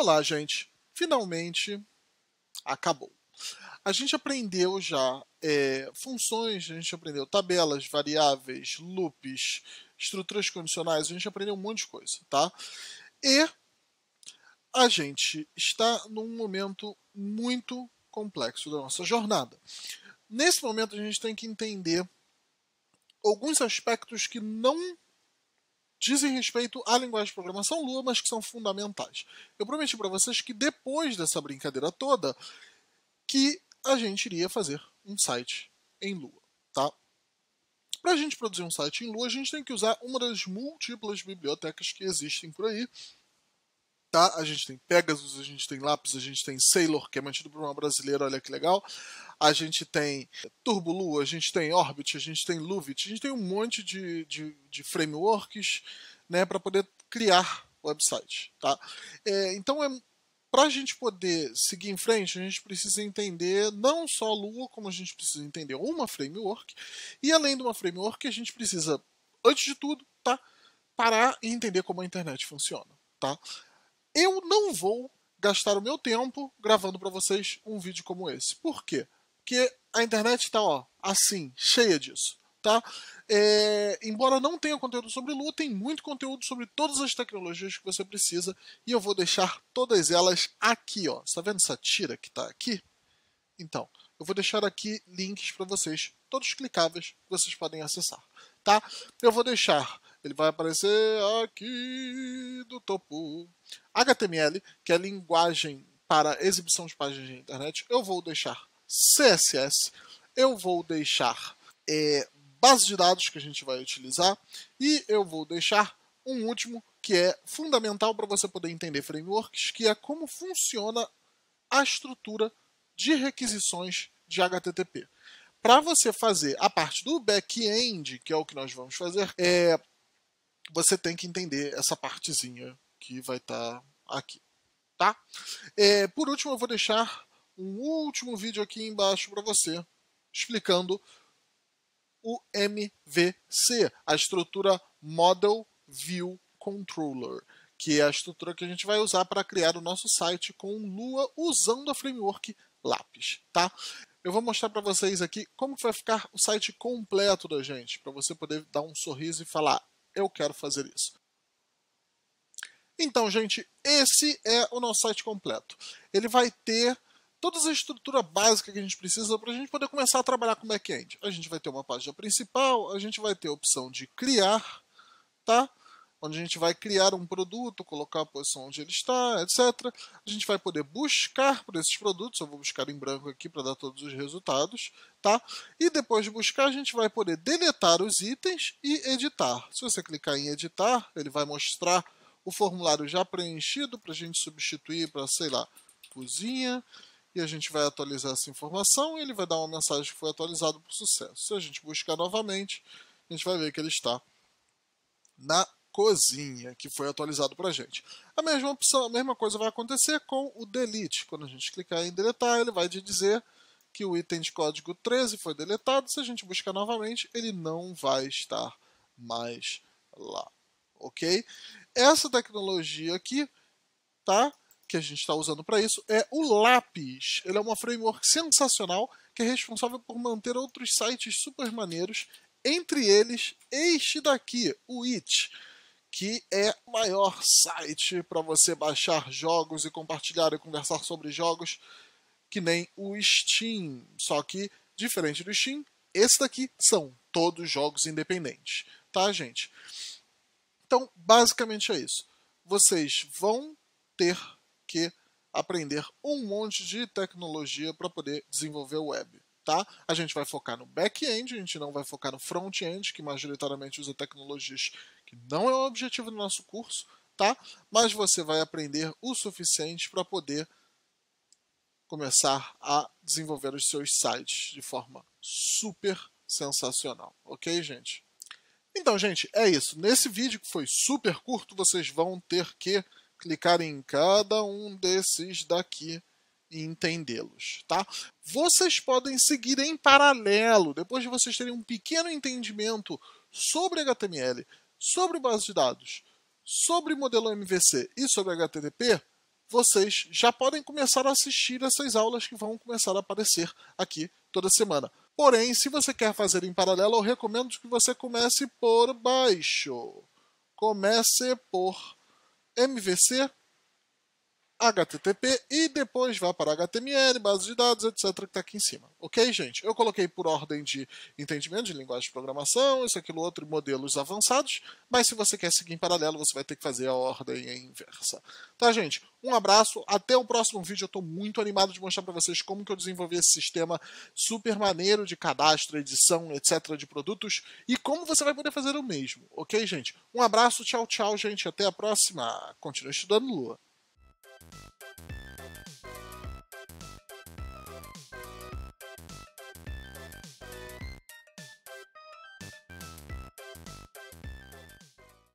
Olá, gente! Finalmente acabou. A gente aprendeu já funções, a gente aprendeu tabelas, variáveis, loops, estruturas condicionais, a gente aprendeu um monte de coisa, tá? E a gente está num momento muito complexo da nossa jornada. Nesse momento a gente tem que entender alguns aspectos que não dizem respeito à linguagem de programação Lua, mas que são fundamentais. Eu prometi para vocês que depois dessa brincadeira toda, que a gente iria fazer um site em Lua, tá? Para a gente produzir um site em Lua, a gente tem que usar uma das múltiplas bibliotecas que existem por aí, tá? A gente tem Pegasus, a gente tem Lapis, a gente tem Sailor, que é mantido por uma brasileira, olha que legal. A gente tem TurboLua, a gente tem Orbit, a gente tem Luvit, a gente tem um monte de frameworks, né, para poder criar website, tá? Então, para a gente poder seguir em frente, a gente precisa entender não só Lua, como a gente precisa entender uma framework, e além de uma framework, a gente precisa, antes de tudo, tá, parar e entender como a internet funciona, tá? Eu não vou gastar o meu tempo gravando para vocês um vídeo como esse. Por quê? Porque a internet está assim, cheia disso, tá? Embora não tenha conteúdo sobre Lua, tem muito conteúdo sobre todas as tecnologias que você precisa e eu vou deixar todas elas aqui, ó. Você está vendo essa tira que está aqui? Então, eu vou deixar aqui links para vocês, todos clicáveis, que vocês podem acessar, tá? Eu vou deixar, ele vai aparecer aqui do topo, HTML, que é a linguagem para exibição de páginas de internet, eu vou deixar CSS, eu vou deixar base de dados que a gente vai utilizar e eu vou deixar um último que é fundamental para você poder entender frameworks, que é como funciona a estrutura de requisições de HTTP. Para você fazer a parte do back-end, que é o que nós vamos fazer, você tem que entender essa partezinha que vai estar aqui, tá? Por último, eu vou deixar um último vídeo aqui embaixo para você, explicando o MVC, a estrutura Model View Controller, que é a estrutura que a gente vai usar para criar o nosso site com Lua usando a framework Lapis, tá? Eu vou mostrar para vocês aqui como vai ficar o site completo da gente, para você poder dar um sorriso e falar, eu quero fazer isso. Então, gente, esse é o nosso site completo. Ele vai ter toda a estrutura básica que a gente precisa para a gente poder começar a trabalhar com back-end. A gente vai ter uma página principal, a gente vai ter a opção de criar, tá? Onde a gente vai criar um produto, colocar a posição onde ele está, etc. A gente vai poder buscar por esses produtos, eu vou buscar em branco aqui para dar todos os resultados, tá? E depois de buscar, a gente vai poder deletar os itens e editar. Se você clicar em editar, ele vai mostrar o formulário já preenchido para a gente substituir para, sei lá, cozinha. E a gente vai atualizar essa informação e ele vai dar uma mensagem que foi atualizado por sucesso. Se a gente buscar novamente, a gente vai ver que ele está na cozinha, que foi atualizado para a gente. A mesma coisa vai acontecer com o delete. Quando a gente clicar em deletar, ele vai te dizer que o item de código 13 foi deletado. Se a gente buscar novamente, ele não vai estar mais lá. Ok? Essa tecnologia aqui, tá? Que a gente está usando para isso, é o Lapis. Ele é uma framework sensacional que é responsável por manter outros sites super maneiros, entre eles este daqui, o It, que é o maior site para você baixar jogos e compartilhar e conversar sobre jogos, que nem o Steam. Só que, diferente do Steam, esse daqui são todos jogos independentes, tá, gente? Então, basicamente é isso. Vocês vão ter que aprender um monte de tecnologia para poder desenvolver web, tá? A gente vai focar no back-end, a gente não vai focar no front-end, que majoritariamente usa tecnologias que não é o objetivo do nosso curso, tá? Mas você vai aprender o suficiente para poder começar a desenvolver os seus sites de forma super sensacional, ok, gente? Então, gente, é isso. Nesse vídeo que foi super curto, vocês vão ter que clicar em cada um desses daqui e entendê-los, tá? Vocês podem seguir em paralelo, depois de vocês terem um pequeno entendimento sobre HTML, sobre base de dados, sobre modelo MVC e sobre HTTP, vocês já podem começar a assistir essas aulas que vão começar a aparecer aqui toda semana. Porém, se você quer fazer em paralelo, eu recomendo que você comece por baixo. Comece por MVC, HTTP e depois vá para HTML, base de dados, etc, que está aqui em cima. Ok, gente? Eu coloquei por ordem de entendimento de linguagem de programação, isso, aquilo, outro, modelos avançados, mas se você quer seguir em paralelo, você vai ter que fazer a ordem inversa. Tá, gente? Um abraço, até o próximo vídeo. Eu estou muito animado de mostrar para vocês como que eu desenvolvi esse sistema super maneiro de cadastro, edição, etc, de produtos e como você vai poder fazer o mesmo. Ok, gente? Um abraço, tchau, tchau, gente. Até a próxima. Continue estudando Lua.